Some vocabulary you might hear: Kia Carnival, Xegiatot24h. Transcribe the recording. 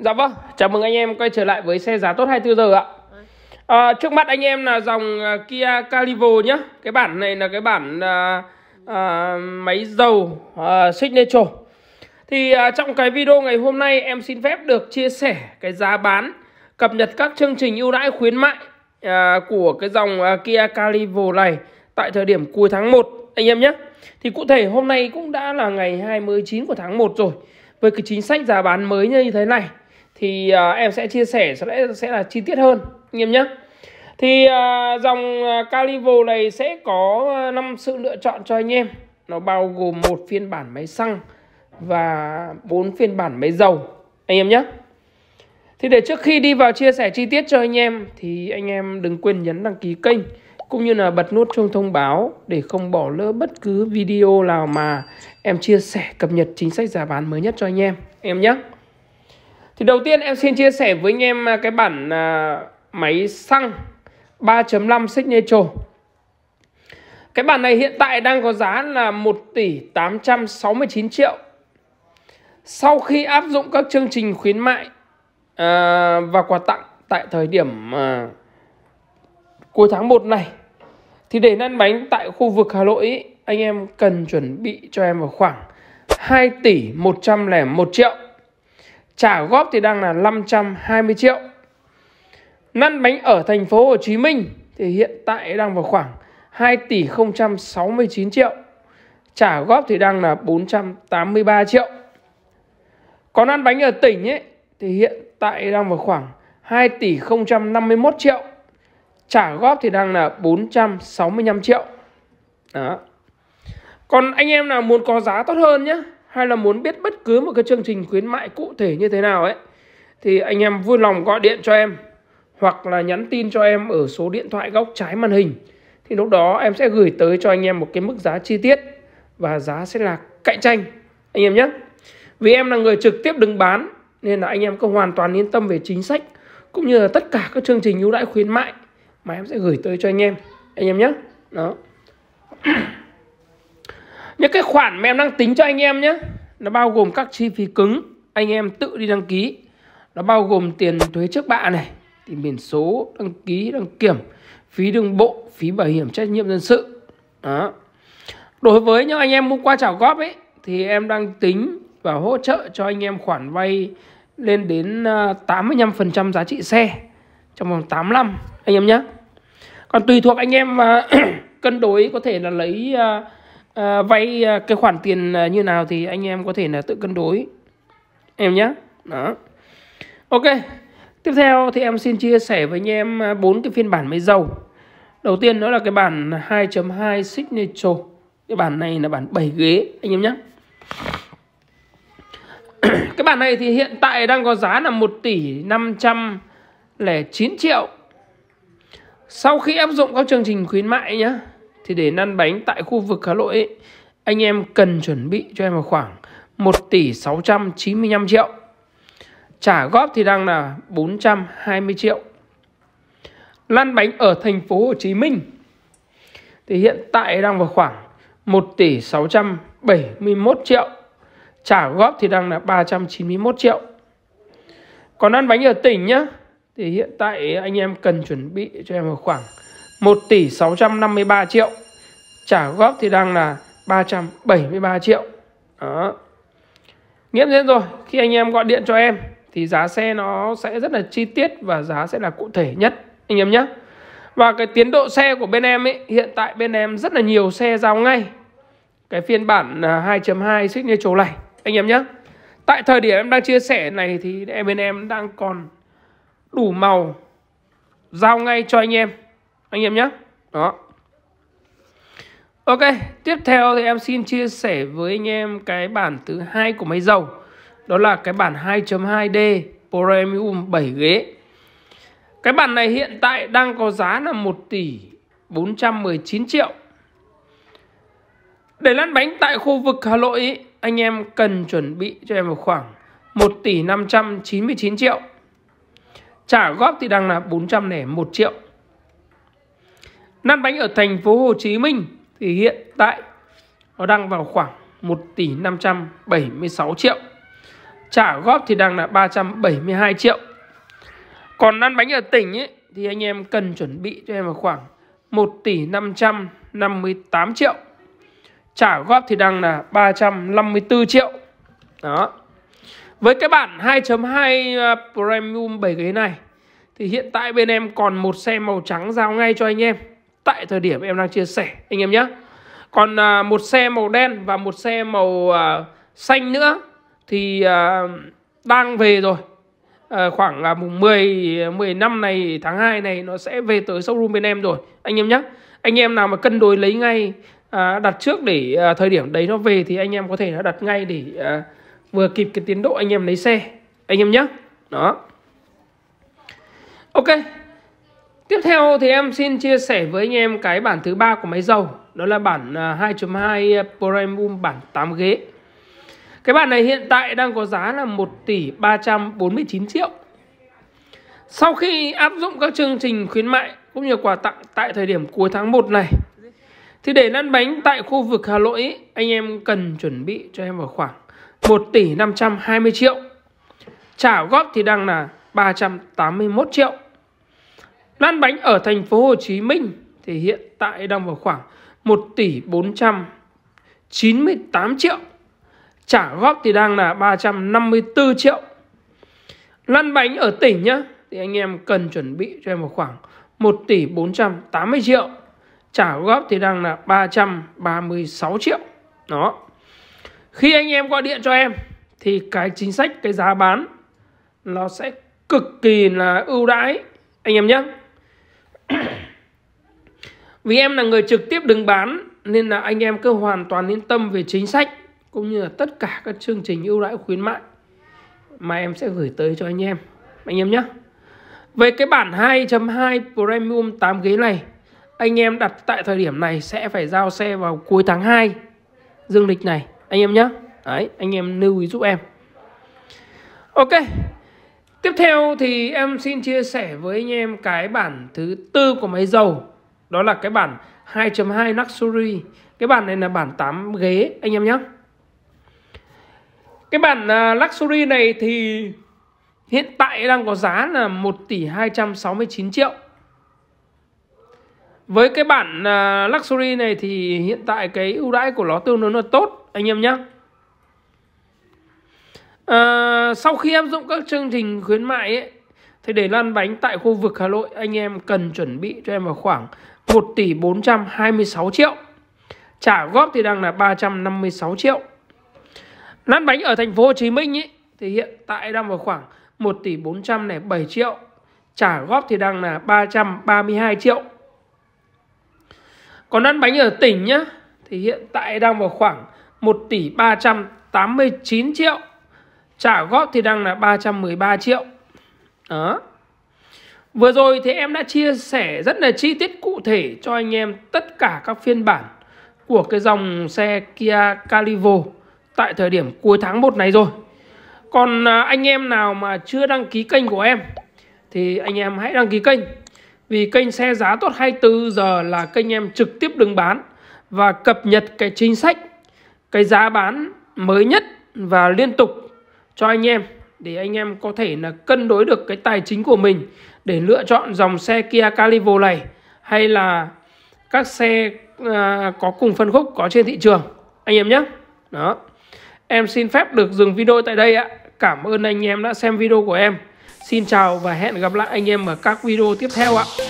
Dạ vâng, chào mừng anh em quay trở lại với xe giá tốt 24 giờ ạ. Trước mắt anh em là dòng Kia Carnival nhá. Cái bản này là cái bản máy dầu Signature. Thì trong cái video ngày hôm nay em xin phép được chia sẻ cái giá bán, cập nhật các chương trình ưu đãi khuyến mại của cái dòng Kia Carnival này tại thời điểm cuối tháng 1 anh em nhé. Thì cụ thể hôm nay cũng đã là ngày 29 của tháng 1 rồi. Với cái chính sách giá bán mới như thế này thì em sẽ chia sẻ sẽ là chi tiết hơn anh em nhé. Thì dòng Carnival này sẽ có 5 sự lựa chọn cho anh em. Nó bao gồm một phiên bản máy xăng và 4 phiên bản máy dầu anh em nhé. Thì để trước khi đi vào chia sẻ chi tiết cho anh em thì anh em đừng quên nhấn đăng ký kênh cũng như là bật nút chuông thông báo để không bỏ lỡ bất cứ video nào mà em chia sẻ cập nhật chính sách giá bán mới nhất cho anh em nhé. Thì đầu tiên em xin chia sẻ với anh em cái bản máy xăng 3.5 Signature. Cái bản này hiện tại đang có giá là 1 tỷ 869 triệu. Sau khi áp dụng các chương trình khuyến mại và quà tặng tại thời điểm cuối tháng 1 này thì để lăn bánh tại khu vực Hà Nội ý, anh em cần chuẩn bị cho em vào khoảng 2 tỷ 101 triệu. Trả góp thì đang là 520 triệu. Lăn bánh ở thành phố Hồ Chí Minh thì hiện tại đang vào khoảng 2 tỷ 069 triệu. Trả góp thì đang là 483 triệu. Còn lăn bánh ở tỉnh ấy thì hiện tại đang vào khoảng 2 tỷ 051 triệu. Trả góp thì đang là 465 triệu. Đó. Còn anh em nào muốn có giá tốt hơn nhé, hay là muốn biết bất cứ một cái chương trình khuyến mại cụ thể như thế nào ấy, thì anh em vui lòng gọi điện cho em hoặc là nhắn tin cho em ở số điện thoại góc trái màn hình. Thì lúc đó em sẽ gửi tới cho anh em một cái mức giá chi tiết và giá sẽ là cạnh tranh anh em nhé. Vì em là người trực tiếp đứng bán nên là anh em cứ hoàn toàn yên tâm về chính sách cũng như là tất cả các chương trình ưu đãi khuyến mại mà em sẽ gửi tới cho anh em nhé. Đó. Những cái khoản mà em đang tính cho anh em nhé, nó bao gồm các chi phí cứng anh em tự đi đăng ký. Nó bao gồm tiền thuế trước bạ này, thì biển số, đăng ký, đăng kiểm, phí đường bộ, phí bảo hiểm trách nhiệm dân sự. Đó. Đối với những anh em mua qua trả góp ấy thì em đang tính và hỗ trợ cho anh em khoản vay lên đến 85% giá trị xe trong vòng 8 năm anh em nhé. Còn tùy thuộc anh em cân đối có thể là lấy vay cái khoản tiền như nào thì anh em có thể là tự cân đối em nhé. Đó. Ok. Tiếp theo thì em xin chia sẻ với anh em 4 cái phiên bản máy dầu. Đầu tiên đó là cái bản 2.2 Signature. Cái bản này là bản 7 ghế anh em nhé. Cái bản này thì hiện tại đang có giá là 1 tỷ 509 triệu. Sau khi áp dụng các chương trình khuyến mại nhé, thì để lăn bánh tại khu vực Hà Nội ấy, anh em cần chuẩn bị cho em vào khoảng 1 tỷ 695 triệu. Trả góp thì đang là 420 triệu. Lăn bánh ở thành phố Hồ Chí Minh thì hiện tại đang vào khoảng 1 tỷ 671 triệu. Trả góp thì đang là 391 triệu. Còn lăn bánh ở tỉnh nhá, thì hiện tại anh em cần chuẩn bị cho em vào khoảng 1 tỷ 653 triệu. Trả góp thì đang là 373 triệu. Đó. Nghĩa thế rồi, khi anh em gọi điện cho em thì giá xe nó sẽ rất là chi tiết và giá sẽ là cụ thể nhất anh em nhé. Và cái tiến độ xe của bên em ấy, hiện tại bên em rất là nhiều xe giao ngay cái phiên bản 2.2 Signature này anh em nhé. Tại thời điểm em đang chia sẻ này thì bên em đang còn đủ màu giao ngay cho anh em nhé. Đó. Ok, tiếp theo thì em xin chia sẻ với anh em cái bản thứ 2 của máy dầu. Đó là cái bản 2.2D Premium 7 ghế. Cái bản này hiện tại đang có giá là 1 tỷ 419 triệu. Để lăn bánh tại khu vực Hà Nội ý, anh em cần chuẩn bị cho em vào khoảng 1 tỷ 599 triệu. Trả góp thì đang là 401 triệu. Lăn bánh ở thành phố Hồ Chí Minh thì hiện tại nó đang vào khoảng 1 tỷ 576 triệu. trả góp thì đang là 372 triệu. Còn lăn bánh ở tỉnh ấy, thì anh em cần chuẩn bị cho em vào khoảng 1 tỷ 558 triệu. Trả góp thì đang là 354 triệu. Đó. Với cái bản 2.2 Premium 7 ghế này thì hiện tại bên em còn một xe màu trắng giao ngay cho anh em tại thời điểm em đang chia sẻ anh em nhé. Còn một xe màu đen và một xe màu xanh nữa thì đang về rồi. Khoảng là mùng 15 này, tháng 2 này nó sẽ về tới showroom bên em rồi anh em nhé. Anh em nào mà cân đối lấy ngay, đặt trước để thời điểm đấy nó về thì anh em có thể đặt ngay để vừa kịp cái tiến độ anh em lấy xe anh em nhé. Đó. Ok. Tiếp theo thì em xin chia sẻ với anh em cái bản thứ 3 của máy dầu. Đó là bản 2.2 Premium bản 8 ghế. Cái bản này hiện tại đang có giá là 1 tỷ 349 triệu. Sau khi áp dụng các chương trình khuyến mại cũng như quà tặng tại thời điểm cuối tháng 1 này, thì để lăn bánh tại khu vực Hà Nội ấy, anh em cần chuẩn bị cho em vào khoảng 1 tỷ 520 triệu. Trả góp thì đang là 381 triệu. Lăn bánh ở thành phố Hồ Chí Minh thì hiện tại đang vào khoảng 1 tỷ 498 triệu. Trả góp thì đang là 354 triệu. Lăn bánh ở tỉnh nhá, thì anh em cần chuẩn bị cho em vào khoảng 1 tỷ 480 triệu. Trả góp thì đang là 336 triệu. Đó. Khi anh em gọi điện cho em thì cái chính sách, cái giá bán nó sẽ cực kỳ là ưu đãi anh em nhé. Vì em là người trực tiếp đứng bán nên là anh em cứ hoàn toàn yên tâm về chính sách cũng như là tất cả các chương trình ưu đãi khuyến mại mà em sẽ gửi tới cho anh em nhé. Về cái bản 2.2 Premium 8 ghế này, anh em đặt tại thời điểm này sẽ phải giao xe vào cuối tháng 2 dương lịch này anh em nhé. Đấy, anh em lưu ý giúp em. Ok. Tiếp theo thì em xin chia sẻ với anh em cái bản thứ 4 của máy dầu. Đó là cái bản 2.2 Luxury. Cái bản này là bản 8 ghế anh em nhé. Cái bản Luxury này thì hiện tại đang có giá là 1 tỷ 269 triệu. Với cái bản Luxury này thì hiện tại cái ưu đãi của nó tương đối là tốt anh em nhé. Sau khi áp dụng các chương trình khuyến mại ấy, thì để lăn bánh tại khu vực Hà Nội anh em cần chuẩn bị cho em vào khoảng 1 tỷ 426 triệu. Trả góp thì đang là 356 triệu. Lăn bánh ở thành phố Hồ Chí Minh ấy, thì hiện tại đang vào khoảng 1 tỷ 407 triệu. Trả góp thì đang là 332 triệu. Còn lăn bánh ở tỉnh nhá, thì hiện tại đang vào khoảng 1 tỷ 389 triệu. Trả góp thì đang là 313 triệu. Đó. Vừa rồi thì em đã chia sẻ rất là chi tiết cụ thể cho anh em tất cả các phiên bản của cái dòng xe Kia Carnival tại thời điểm cuối tháng 1 này rồi. Còn anh em nào mà chưa đăng ký kênh của em thì anh em hãy đăng ký kênh. Vì kênh Xe Giá Tốt 24 giờ là kênh em trực tiếp đứng bán và cập nhật cái chính sách, cái giá bán mới nhất và liên tục cho anh em, để anh em có thể là cân đối được cái tài chính của mình để lựa chọn dòng xe Kia Carnival này hay là các xe có cùng phân khúc có trên thị trường anh em nhé. Đó. Em xin phép được dừng video tại đây ạ. Cảm ơn anh em đã xem video của em. Xin chào và hẹn gặp lại anh em ở các video tiếp theo ạ.